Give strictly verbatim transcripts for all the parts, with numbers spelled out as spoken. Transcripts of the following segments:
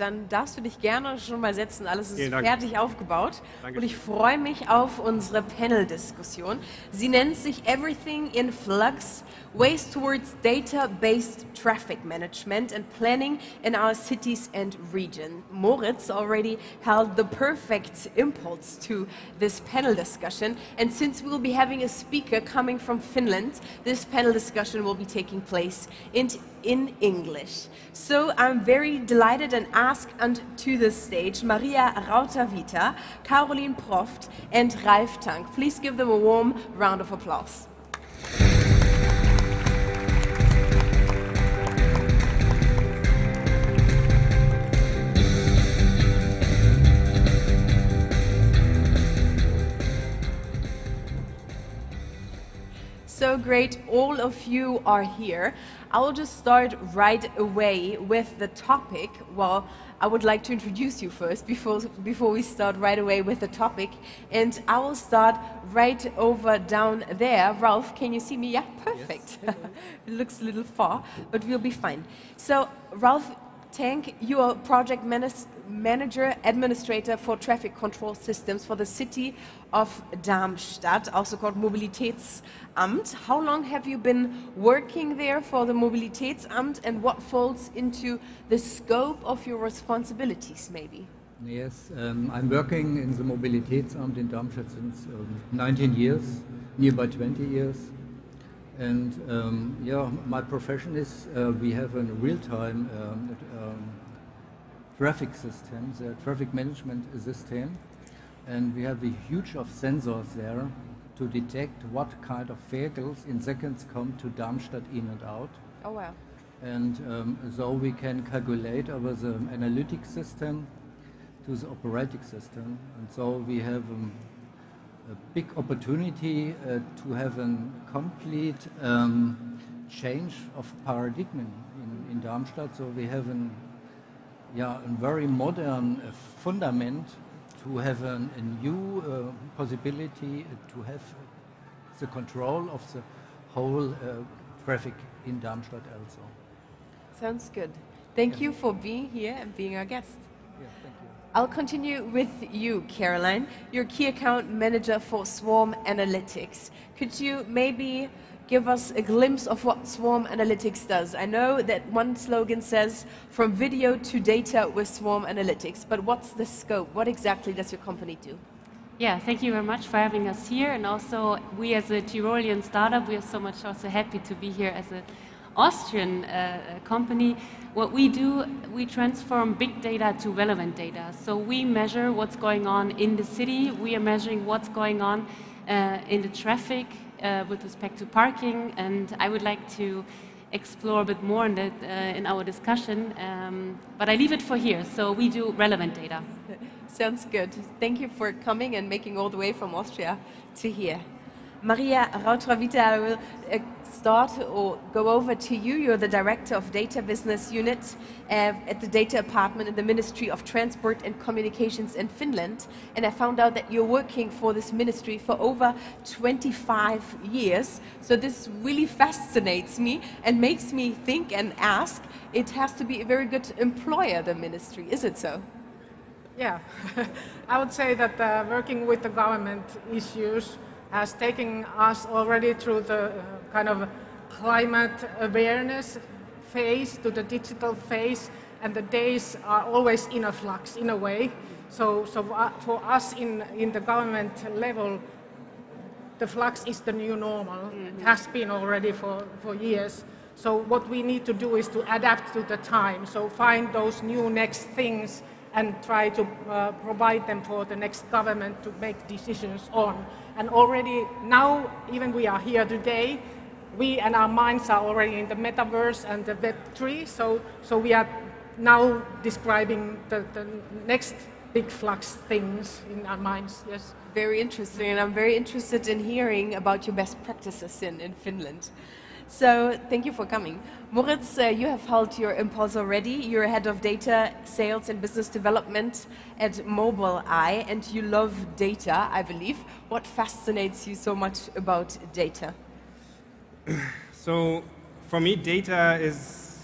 dann darfst du dich gerne schon mal setzen. Alles ist fertig aufgebaut. Danke. Und ich freue mich auf unsere Panel-Diskussion. Sie nennt sich Everything in Flux, Ways Towards Data-Based Traffic Management and Planning in Our Cities and Region. Moritz already held the perfect impulse to this panel discussion. And since we will be having a speaker coming from Finland, this panel discussion will be taking place in in English. So I'm very delighted and asked to the stage Maria Rautavirta, Carolin Proft and Ralf Tank. Please give them a warm round of applause. So great all of you are here. I will just start right away with the topic. Well, I would like to introduce you first before, before we start right away with the topic. And I will start right over down there. Ralf, can you see me? Yeah, perfect. Yes. It looks a little far, but we'll be fine. So Ralf Tank, you are project manage manager, administrator for traffic control systems for the city of Darmstadt, also called Mobilitätsamt. How long have you been working there for the Mobilitätsamt, and what falls into the scope of your responsibilities, maybe? Yes, um, I'm working in the Mobilitätsamt in Darmstadt since um, nineteen years, nearby twenty years. And um, yeah, my profession is uh, we have a real-time um, um, traffic system, the traffic management system, and we have a huge of sensors there to detect what kind of vehicles in seconds come to Darmstadt in and out. Oh wow! And um, so we can calculate over the analytic system to the operating system, and so we have. Um, A big opportunity uh, to have a complete um, change of paradigm in, in Darmstadt. So we have an, yeah, a very modern uh, fundament to have an, a new uh, possibility to have the control of the whole uh, traffic in Darmstadt also. Sounds good. Thank yeah. you for being here and being our guest. Yeah, thank you. I'll continue with you, Carolin. You're Key Account Manager for Swarm Analytics. Could you maybe give us a glimpse of what Swarm Analytics does? I know that one slogan says, from video to data with Swarm Analytics, but what's the scope? What exactly does your company do? Yeah, thank you very much for having us here. And also, we as a Tyrolean startup, we are so much also happy to be here as a Austrian uh, company. What we do, we transform big data to relevant data. So we measure what's going on in the city, we are measuring what's going on uh, in the traffic uh, with respect to parking, and I would like to explore a bit more in, that, uh, in our discussion, um, but I leave it for here. So we do relevant data. Sounds good. Thank you for coming and making all the way from Austria to here. Maria Rautavirta, I will uh, start or go over to you. You're the Director of Data Business Unit uh, at the Data Department in the Ministry of Transport and Communications in Finland. And I found out that you're working for this ministry for over twenty-five years. So this really fascinates me and makes me think and ask, it has to be a very good employer, the ministry, is it so? Yeah, I would say that uh, working with the government issues has taken us already through the uh, kind of climate awareness phase to the digital phase, and the days are always in a flux in a way. So, so for us in, in the government level, the flux is the new normal. Mm-hmm. It has been already for, for years. So what we need to do is to adapt to the time, so find those new next things and try to uh, provide them for the next government to make decisions on. And already now, even we are here today, we and our minds are already in the metaverse and the web three, so, so we are now describing the, the next big flux things in our minds, yes. Very interesting, and I'm very interested in hearing about your best practices in, in Finland. So, thank you for coming. Moritz, uh, you have held your impulse already. You're head of data, sales and business development at Mobileye, and you love data, I believe. What fascinates you so much about data? So, for me, data is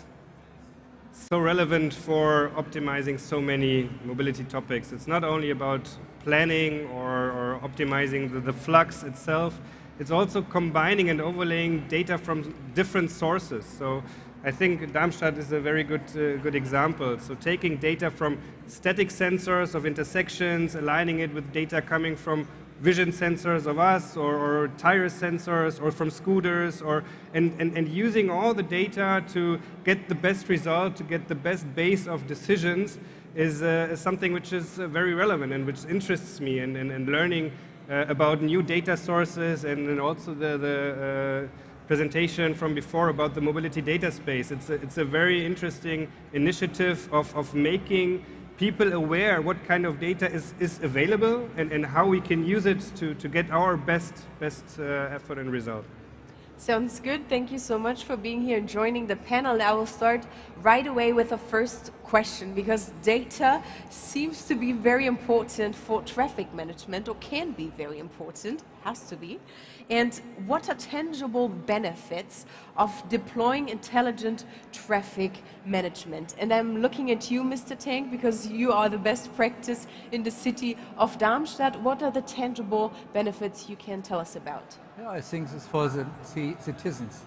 so relevant for optimizing so many mobility topics. It's not only about planning or, or optimizing the, the flux itself, it's also combining and overlaying data from different sources. So I think Darmstadt is a very good, uh, good example. So taking data from static sensors of intersections, aligning it with data coming from vision sensors of us, or, or tire sensors, or from scooters, or and, and, and using all the data to get the best result, to get the best base of decisions is, uh, is something which is uh, very relevant and which interests me, and, and, and learning uh, about new data sources, and, and also the, the uh, presentation from before about the mobility data space. It's a, it's a very interesting initiative of, of making people aware what kind of data is, is available and, and how we can use it to, to get our best, best uh, effort and result. Sounds good. Thank you so much for being here and joining the panel. I will start right away with the first question, because data seems to be very important for traffic management, or can be very important, has to be. And what are tangible benefits of deploying intelligent traffic management? And I'm looking at you, Mister Tank, because you are the best practice in the city of Darmstadt. What are the tangible benefits you can tell us about? Yeah, I think this is for the citizens.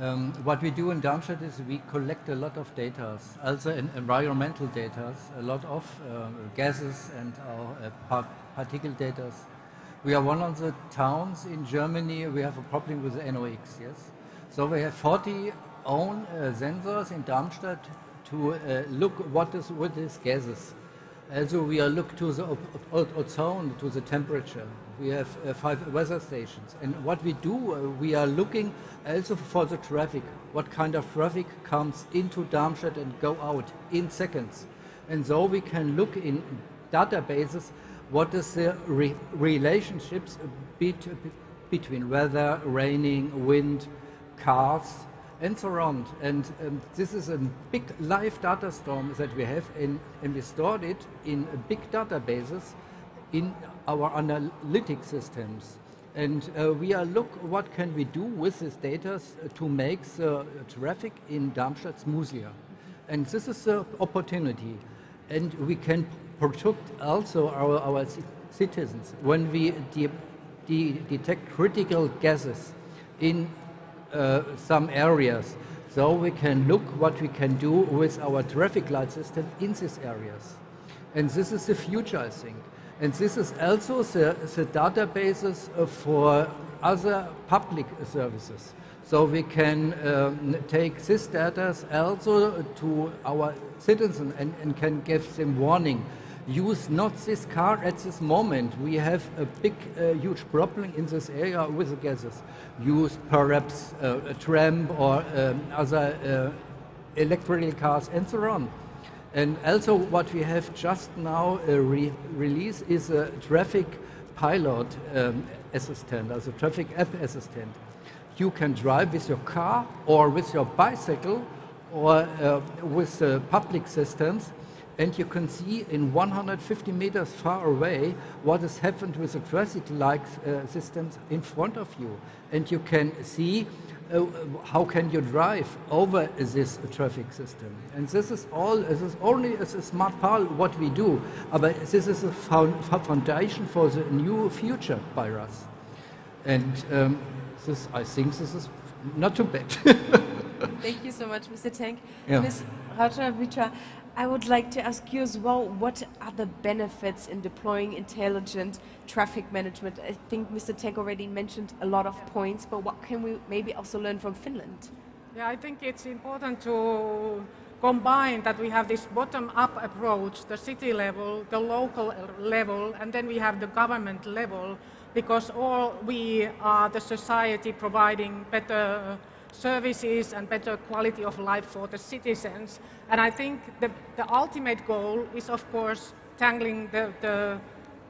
Um, what we do in Darmstadt is we collect a lot of data, also in environmental data, a lot of uh, gases and our, uh, par particle data. We are one of the towns in Germany, we have a problem with the N O X, yes? So we have forty own uh, sensors in Darmstadt to uh, look what is with these gases. Also we are look to the ozone, to the temperature. We have uh, five weather stations. And what we do, uh, we are looking also for the traffic. What kind of traffic comes into Darmstadt and go out in seconds. And so we can look in databases what is the re relationships bet between weather, raining, wind, cars, and so on. And um, this is a big live data storm that we have, in, and we stored it in big databases in our analytic systems. And uh, we are look what can we do with this data to make the traffic in Darmstadt smoother. And this is the opportunity. And we can protect also our, our citizens. When we de de detect critical gases in uh, some areas, so we can look what we can do with our traffic light system in these areas. And this is the future, I think. And this is also the, the databases for other public services. So we can um, take this data also to our citizens and, and can give them warning. Use not this car at this moment. We have a big, uh, huge problem in this area with the gases. Use perhaps uh, a tram or um, other uh, electrical cars and so on. And also what we have just now uh, re release is a traffic pilot um, assistant, as a traffic app assistant. You can drive with your car or with your bicycle or uh, with uh, public systems, and you can see in one hundred fifty meters far away what has happened with the traffic-like uh, systems in front of you. And you can see uh, how can you drive over this traffic system. And this is all, this is only as a smart pal what we do, but this is a foundation for the new future by us. And um, This, I think this is not too bad. Thank you so much, Mister Tank. Yeah. Miz Rautavirta, I would like to ask you as well, what are the benefits in deploying intelligent traffic management? I think Mister Tank already mentioned a lot of points, but what can we maybe also learn from Finland? Yeah, I think it's important to combine that we have this bottom-up approach, the city level, the local level, and then we have the government level, because all we are the society providing better services and better quality of life for the citizens. And I think the, the ultimate goal is, of course, tangling the, the,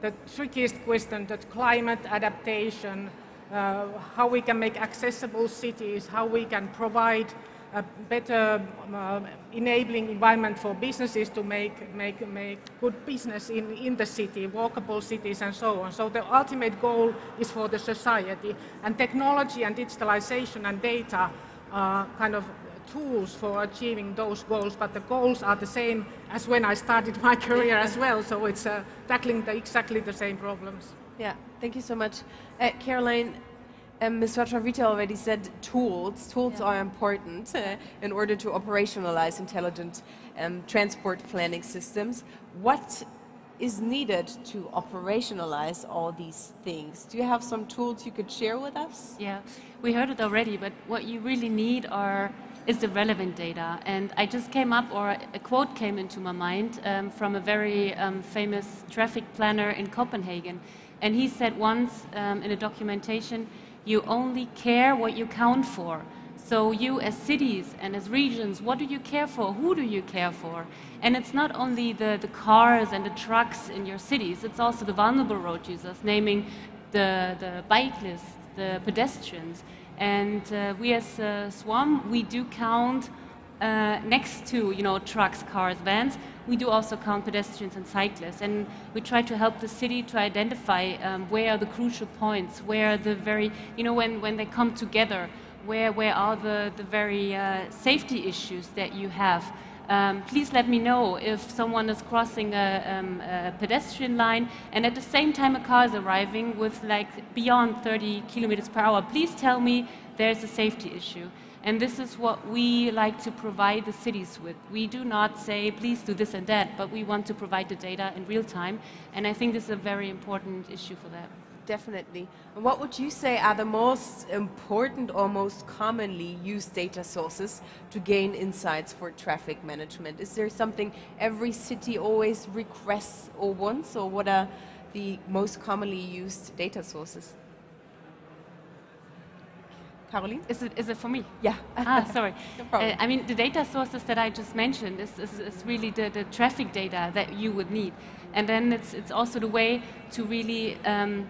the trickiest question, that climate adaptation, uh, how we can make accessible cities, how we can provide a better uh, enabling environment for businesses to make, make, make good business in, in the city, walkable cities and so on. So the ultimate goal is for the society, and technology and digitalization and data uh, kind of tools for achieving those goals, but the goals are the same as when I started my career as well, so it's uh, tackling the, exactly the same problems. Yeah, thank you so much. Uh, Carolin, um, Miz Rautavirta already said tools. Tools yeah. are important uh, in order to operationalize intelligent um, transport planning systems. What is needed to operationalize all these things? Do you have some tools you could share with us? Yeah, we heard it already, but what you really need are is the relevant data. And I just came up, or a quote came into my mind um, from a very um, famous traffic planner in Copenhagen. And he said once um, in a documentation, you only care what you count for. So you as cities and as regions, what do you care for? Who do you care for? And it's not only the, the cars and the trucks in your cities, it's also the vulnerable road users, naming the, the bike list, the pedestrians. And uh, we as uh, Swarm, we do count uh, next to, you know, trucks, cars, vans, we do also count pedestrians and cyclists. And we try to help the city to identify um, where are the crucial points, where are the very, you know, when, when they come together, Where, where are the, the very uh, safety issues that you have. Um, please let me know if someone is crossing a, um, a pedestrian line and at the same time a car is arriving with like beyond thirty kilometers per hour. Please tell me there's a safety issue. And this is what we like to provide the cities with. We do not say, please do this and that, but we want to provide the data in real time. And I think this is a very important issue for that. Definitely. And what would you say are the most important or most commonly used data sources to gain insights for traffic management? Is there something every city always requests or wants, or what are the most commonly used data sources? Carolin? Is it, is it for me? Yeah. Ah, sorry. No problem. Uh, I mean, the data sources that I just mentioned is, is, is really the, the traffic data that you would need. And then it's, it's also the way to really um,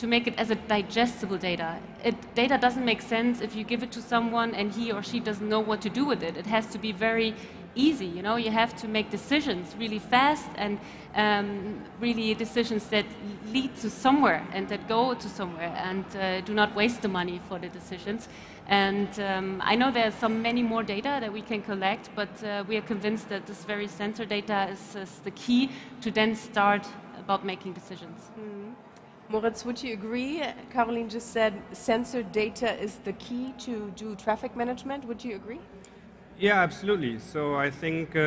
to make it as a digestible data. It, data doesn't make sense if you give it to someone and he or she doesn't know what to do with it. It has to be very easy, you know, you have to make decisions really fast and um, really decisions that lead to somewhere and that go to somewhere and uh, do not waste the money for the decisions. And um, I know there's so many more data that we can collect, but uh, we are convinced that this very sensor data is, is the key to then start about making decisions. Mm-hmm. Moritz, would you agree? Carolin just said sensor data is the key to do traffic management. Would you agree? Yeah, absolutely. So I think uh,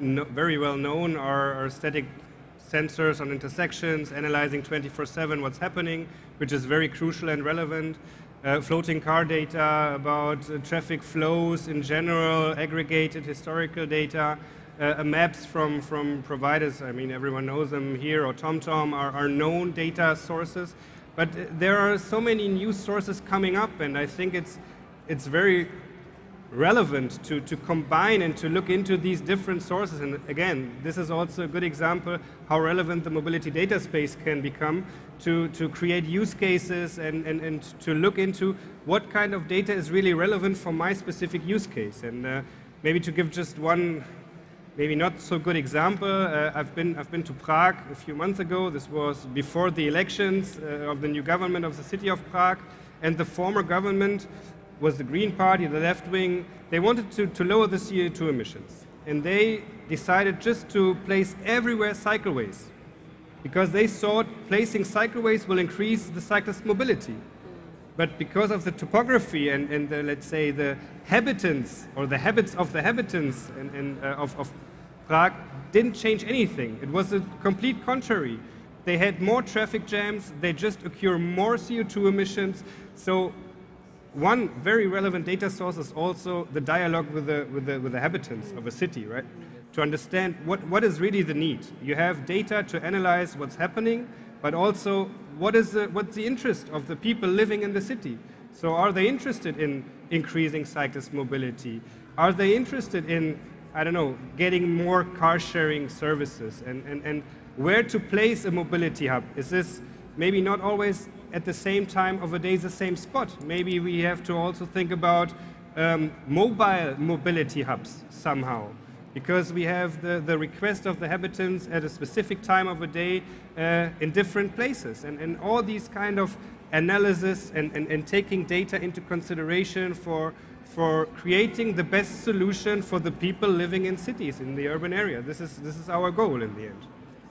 no, very well known are, are static sensors on intersections, analyzing twenty-four seven what's happening, which is very crucial and relevant. Uh, floating car data about uh, traffic flows in general, aggregated historical data. Uh, maps from, from providers, I mean, everyone knows them here, or TomTom, are, are known data sources. But uh, there are so many new sources coming up, and I think it's, it's very relevant to, to combine and to look into these different sources. And again, this is also a good example how relevant the mobility data space can become to, to create use cases and, and, and to look into what kind of data is really relevant for my specific use case. And uh, maybe to give just one maybe not so good example. Uh, I've been I've been to Prague a few months ago. This was before the elections uh, of the new government of the city of Prague, and the former government was the Green Party, the left wing. They wanted to, to lower the C O two emissions, and they decided just to place everywhere cycleways, because they thought placing cycleways will increase the cyclist mobility. But because of the topography and, and the, let's say, the habitants or the habits of the habitants and, and, uh, of, of Prague didn't change anything. It was a complete contrary. They had more traffic jams, they just occur more C O two emissions. So one very relevant data source is also the dialogue with the, with the, with the habitants of a city, right? To understand what, what is really the need. You have data to analyze what's happening, but also What is the, what's the interest of the people living in the city? So are they interested in increasing cyclist mobility? Are they interested in, I don't know, getting more car sharing services? And, and, and where to place a mobility hub? Is this maybe not always at the same time of a day the same spot? Maybe we have to also think about um, mobile mobility hubs somehow. Because we have the, the request of the habitants at a specific time of a day uh, in different places. And, and all these kind of analysis and, and, and taking data into consideration for, for creating the best solution for the people living in cities, in the urban area. This is, this is our goal in the end.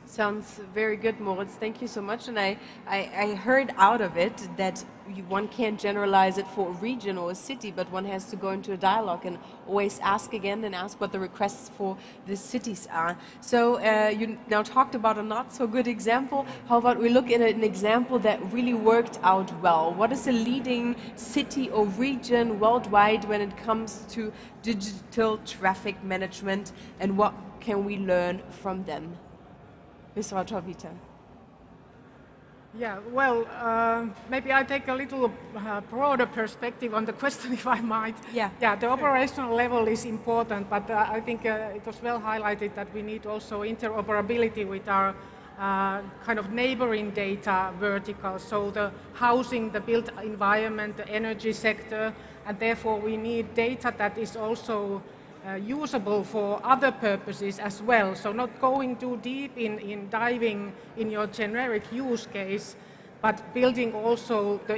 Sounds very good, Moritz. Thank you so much. And I, I, I heard out of it that you, one can't generalize it for a region or a city, but one has to go into a dialogue and always ask again and ask what the requests for the cities are. So uh, you now talked about a not so good example. How about we look at an example that really worked out well? What is a leading city or region worldwide when it comes to digital traffic management, and what can we learn from them? Miz Rautavirta. Yeah, well, uh, maybe I take a little uh, broader perspective on the question, if I might. Yeah, yeah, the operational level is important, but uh, I think uh, it was well highlighted that we need also interoperability with our uh, kind of neighboring data verticals, so the housing, the built environment, the energy sector, and therefore we need data that is also Uh, usable for other purposes as well, so not going too deep in, in diving in your generic use case, but building also the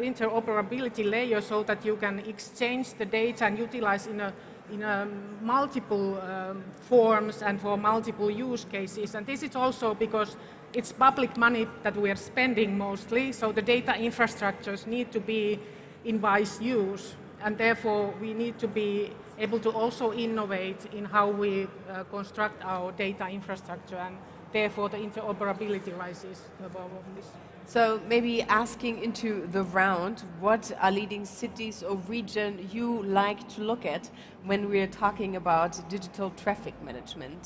interoperability layer so that you can exchange the data and utilize in a, in a multiple um, forms and for multiple use cases. And this is also because it's public money that we are spending mostly, so the data infrastructures need to be in wise use. And therefore, we need to be able to also innovate in how we uh, construct our data infrastructure, and therefore the interoperability rises above all this. So maybe asking into the round, what are leading cities or region you like to look at when we're talking about digital traffic management?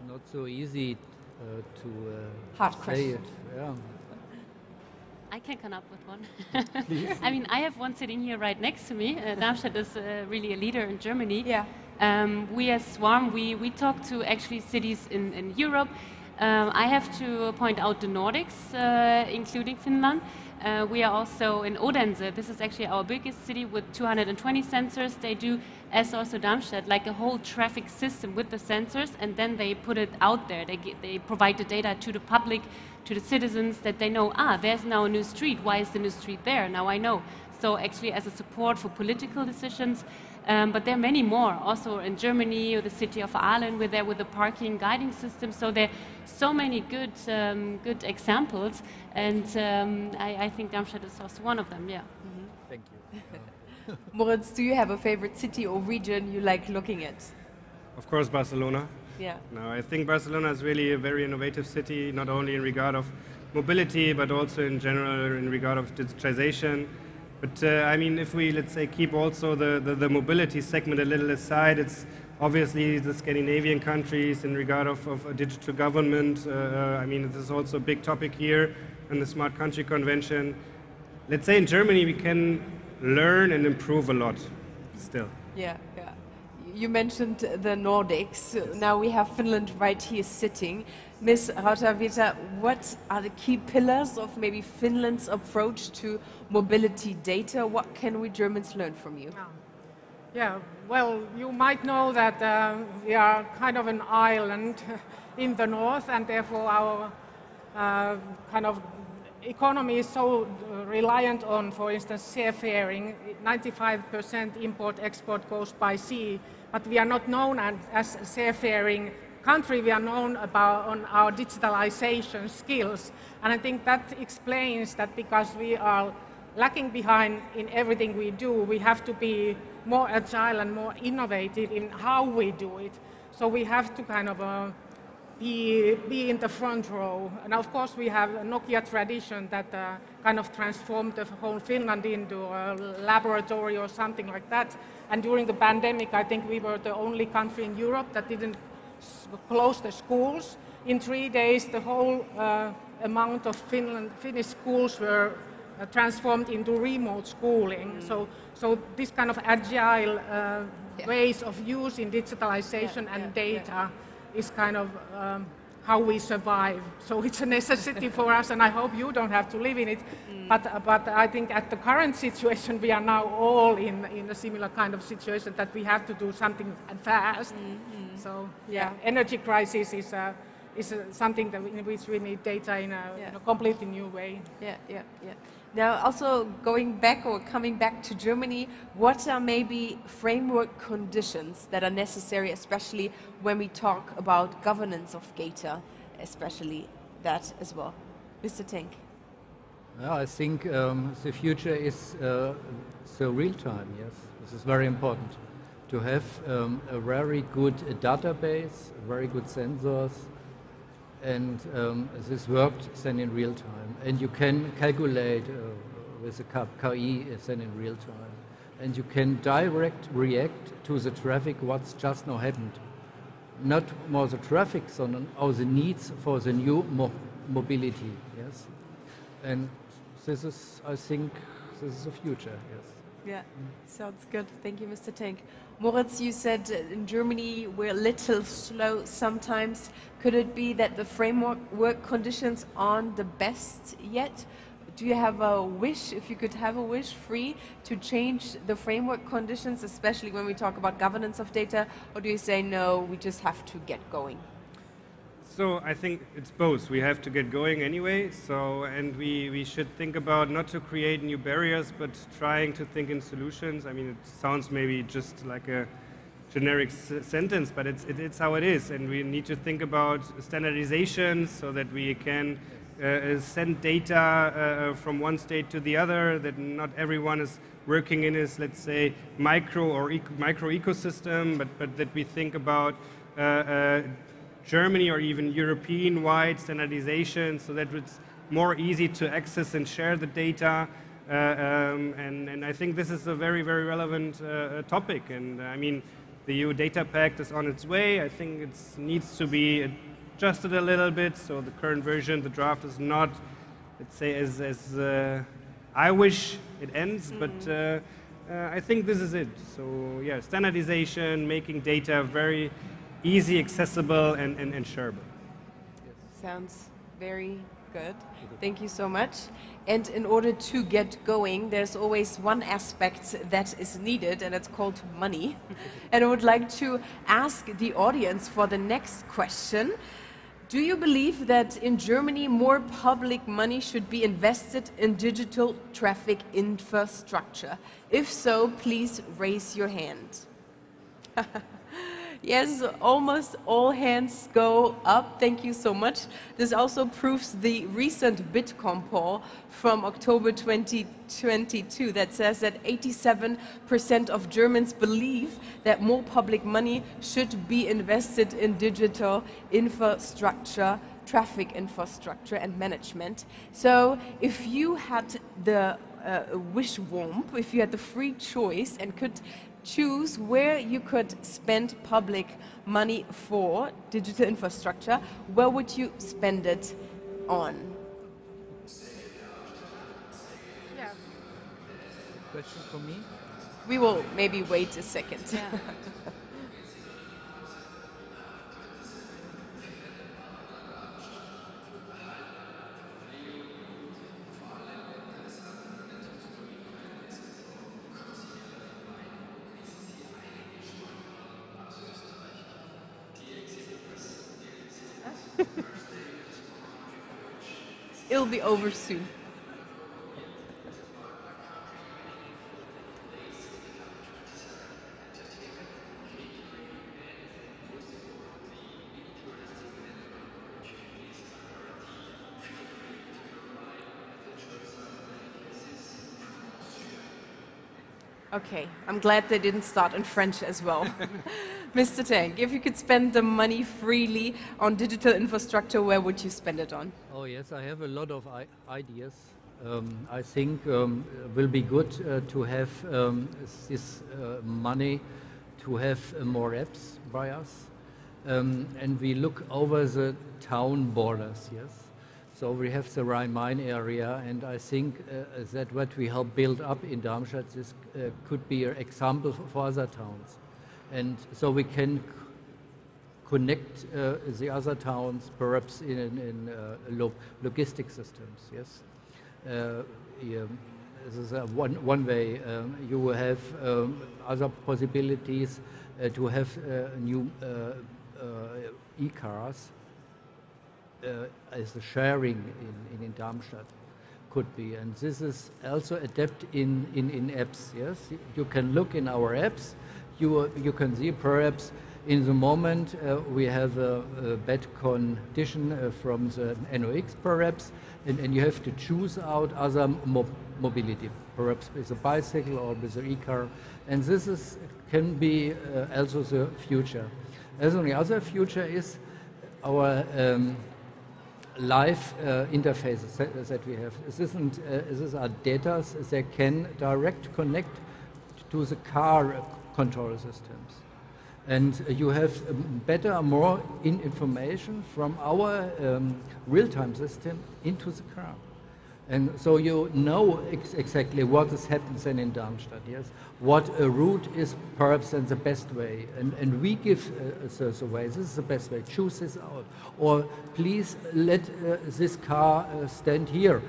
It's not so easy uh, to uh, Hard say question. It. Yeah. I can come up with one. I mean, I have one sitting here right next to me. Uh, Darmstadt is uh, really a leader in Germany. Yeah. Um, we as Swarm, we, we talk to actually cities in, in Europe. Um, I have to point out the Nordics, uh, including Finland. Uh, we are also in Odense. This is actually our biggest city with two hundred twenty sensors. They do, as also Darmstadt, like a whole traffic system with the sensors, and then they put it out there. They, get, they provide the data to the public, to the citizens, that they know, ah, there's now a new street. Why is the new street there? Now I know. So actually as a support for political decisions, um, but there are many more. Also in Germany or the city of Aalen, we're there with the parking guiding system. So there are so many good, um, good examples, and um, I, I think Darmstadt is also one of them, yeah. Mm-hmm. Thank you. Moritz, do you have a favorite city or region you like looking at? Of course, Barcelona. Yeah. No, I think Barcelona is really a very innovative city, not only in regard of mobility, but also in general in regard of digitization. But uh, I mean, if we, let's say, keep also the, the, the mobility segment a little aside, it's obviously the Scandinavian countries in regard of, of a digital government. Uh, I mean, this is also a big topic here in the Smart Country Convention. Let's say in Germany, we can learn and improve a lot still. Yeah, yeah. You mentioned the Nordics. Yes. Now we have Finland right here sitting. Miz Rautavirta, what are the key pillars of maybe Finland's approach to mobility data? What can we Germans learn from you? Yeah, well, you might know that uh, we are kind of an island in the north, and therefore our uh, kind of economy is so reliant on, for instance, seafaring. ninety-five percent import-export goes by sea, but we are not known as a seafaring country. We are known about on our digitalization skills, and I think that explains that because we are lacking behind in everything we do, we have to be more agile and more innovative in how we do it. So we have to kind of uh, Be, be in the front row. And of course we have a Nokia tradition that uh, kind of transformed the whole Finland into a laboratory or something like that. And during the pandemic, I think we were the only country in Europe that didn't close the schools. In three days, the whole uh, amount of Finland, Finnish schools were uh, transformed into remote schooling. Mm. So, so this kind of agile uh, yeah. ways of using digitalization yeah, and yeah, data yeah. is kind of um, how we survive. So it's a necessity for us, and I hope you don't have to live in it. Mm. But, uh, but I think at the current situation, we are now all in, in a similar kind of situation that we have to do something fast. Mm-hmm. So yeah, energy crisis is, uh, is uh, something that we, in which we need data in a, yeah. in a completely new way. Yeah, yeah, yeah. Now, also going back or coming back to Germany, what are maybe framework conditions that are necessary, especially when we talk about governance of data, especially that as well? Mister Tank. Well, I think um, the future is uh, so real-time, yes. This is very important, to have um, a very good uh, database, very good sensors, and um, this worked then in real time. And you can calculate uh, with a K I then in real time. And you can direct react to the traffic what's just now happened. Not more the traffic, but all the needs for the new mo mobility, yes. And this is, I think, this is the future, yes. Yeah, sounds good. Thank you, Mister Tank. Moritz, you said in Germany we're a little slow sometimes. Could it be that the framework work conditions aren't the best yet? Do you have a wish, if you could have a wish, free to change the framework conditions, especially when we talk about governance of data, or do you say, no, we just have to get going? So I think it's both. We have to get going anyway, so, and we, we should think about not to create new barriers, but trying to think in solutions. I mean, it sounds maybe just like a generic s sentence, but it's, it, it's how it is, and we need to think about standardization so that we can uh, send data uh, from one state to the other, that not everyone is working in this, let's say, micro or eco micro ecosystem, but, but that we think about uh, uh, Germany or even European-wide standardization, so that it's more easy to access and share the data. Uh, um, and, and I think this is a very, very relevant uh, topic. And uh, I mean, the E U Data Pact is on its way. I think it needs to be adjusted a little bit. So the current version, the draft, is not, let's say, as, as uh, I wish it ends. Mm-hmm. But uh, uh, I think this is it. So yeah, standardization, making data very easy, accessible, and, and, and shareable. Yes. Sounds very good. Thank you so much. And in order to get going, there's always one aspect that is needed, and it's called money. And I would like to ask the audience for the next question. Do you believe that in Germany more public money should be invested in digital traffic infrastructure? If so, please raise your hand. Yes, almost all hands go up. Thank you so much. This also proves the recent Bitkom poll from October twenty twenty-two that says that eighty-seven percent of Germans believe that more public money should be invested in digital infrastructure, traffic infrastructure and management. So if you had the uh, wish womb, if you had the free choice and could choose where you could spend public money for digital infrastructure, where would you spend it on? Yeah. Question for me? We will maybe wait a second. Yeah. It'll be over soon. Okay, I'm glad they didn't start in French as well. Mister Tank, if you could spend the money freely on digital infrastructure, where would you spend it on? Oh yes, I have a lot of I ideas. Um, I think um, it will be good uh, to have um, this uh, money to have uh, more apps by us. Um, and we look over the town borders, yes. So we have the Rhein-Main area, and I think uh, that what we help build up in Darmstadt is, uh, could be an example for other towns. And so we can connect uh, the other towns, perhaps in, in uh, log logistic systems, yes? Uh, yeah, this is a one, one way. Um, you will have um, other possibilities uh, to have uh, new uh, uh, e-cars. Uh, as a sharing in, in, in Darmstadt. could be. And this is also adept in, in, in apps, yes? You can look in our apps, you, you can see perhaps in the moment uh, we have a, a bad condition uh, from the N O X perhaps, and, and you have to choose out other mo mobility, perhaps with a bicycle or with an e-car. And this is, can be uh, also the future. As on the other future is our um, live uh, interfaces that, that we have. This isn't, uh, these are data that can direct connect to the car control systems. And you have better, more in information from our um, real-time system into the car. And so you know ex exactly what is happens then in Darmstadt, yes? What a route is perhaps then the best way. And, and we give uh, a way, this is the best way, choose this out. Or please let uh, this car uh, stand here.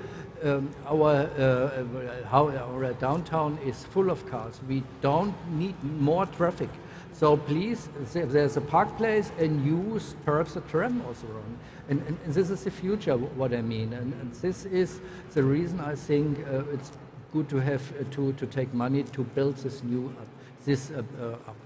Um, our, uh, how, our downtown is full of cars. We don't need more traffic. So please, there's a park place and use perhaps a tram also wrong. And, and, and this is the future, what I mean. And, and this is the reason I think uh, it's good to have uh, to, to take money to build this new up. This, uh, uh, up.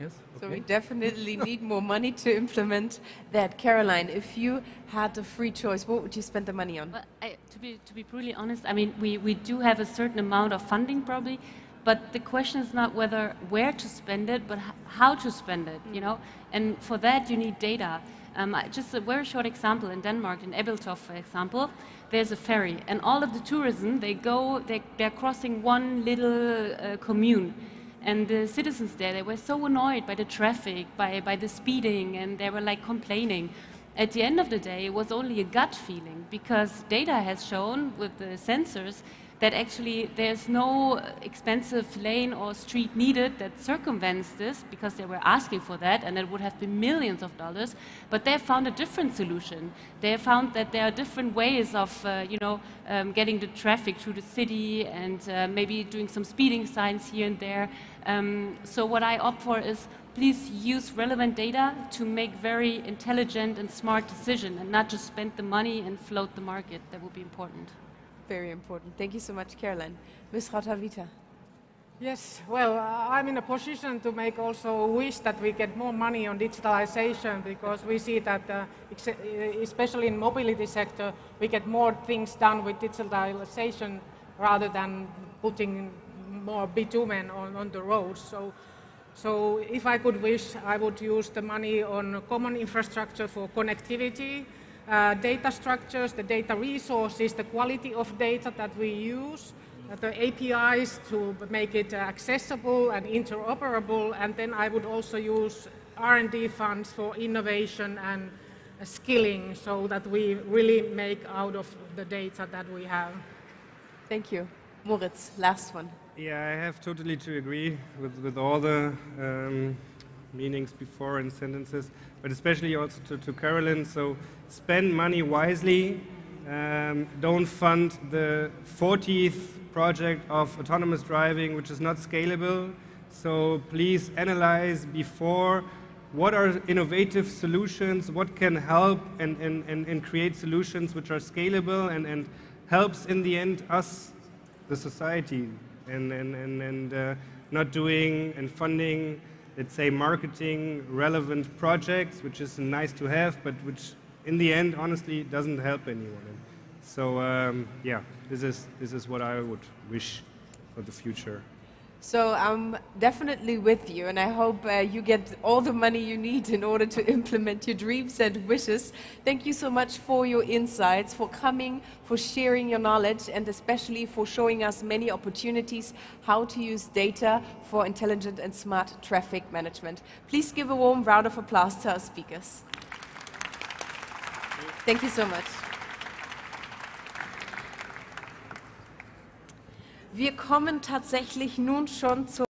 Yes? Okay. So we definitely need more money to implement that. Carolin, if you had a free choice, what would you spend the money on? Well, I, to, be, to be brutally honest, I mean, we, we do have a certain amount of funding probably. But the question is not whether where to spend it, but how to spend it, you know? And for that, you need data. Um, just a very short example in Denmark, in Ebeltoft, for example, there's a ferry. And all of the tourism, they go, they, they're crossing one little uh, commune. And the citizens there, they were so annoyed by the traffic, by, by the speeding, and they were like complaining. At the end of the day, it was only a gut feeling, because data has shown with the sensors that actually there's no expensive lane or street needed that circumvents this, because they were asking for that, and it would have been millions of dollars. But they found a different solution. They found that there are different ways of, uh, you know, um, getting the traffic through the city, and uh, maybe doing some speeding signs here and there. Um, so what I opt for is, please use relevant data to make very intelligent and smart decisions, and not just spend the money and float the market. That would be important. Very important. Thank you so much, Carolin. Miz Rautavirta. Yes, well, I'm in a position to make also a wish that we get more money on digitalization, because we see that, uh, especially in mobility sector, we get more things done with digitalization rather than putting more bitumen on, on the roads. So, so if I could wish, I would use the money on common infrastructure for connectivity, Uh, data structures, the data resources, the quality of data that we use, uh, the A P Is to make it uh, accessible and interoperable, and then I would also use R and D funds for innovation and uh, skilling, so that we really make out of the data that we have. Thank you. Moritz, last one. Yeah, I have totally to agree with, with all the um, meanings before and sentences, but especially also to, to Carolin. So spend money wisely. Um, don't fund the fortieth project of autonomous driving, which is not scalable. So please analyze before what are innovative solutions, what can help and, and, and, and create solutions which are scalable and, and helps in the end us, the society, and, and, and, and uh, not doing and funding, let's say, marketing relevant projects, which is nice to have, but which in the end, honestly, doesn't help anyone. So um, yeah, this is, this is what I would wish for the future. So I'm definitely with you, and I hope uh, you get all the money you need in order to implement your dreams and wishes. Thank you so much for your insights, for coming, for sharing your knowledge, and especially for showing us many opportunities how to use data for intelligent and smart traffic management. Please give a warm round of applause to our speakers. Thank you so much. Wir kommen tatsächlich nun schon zur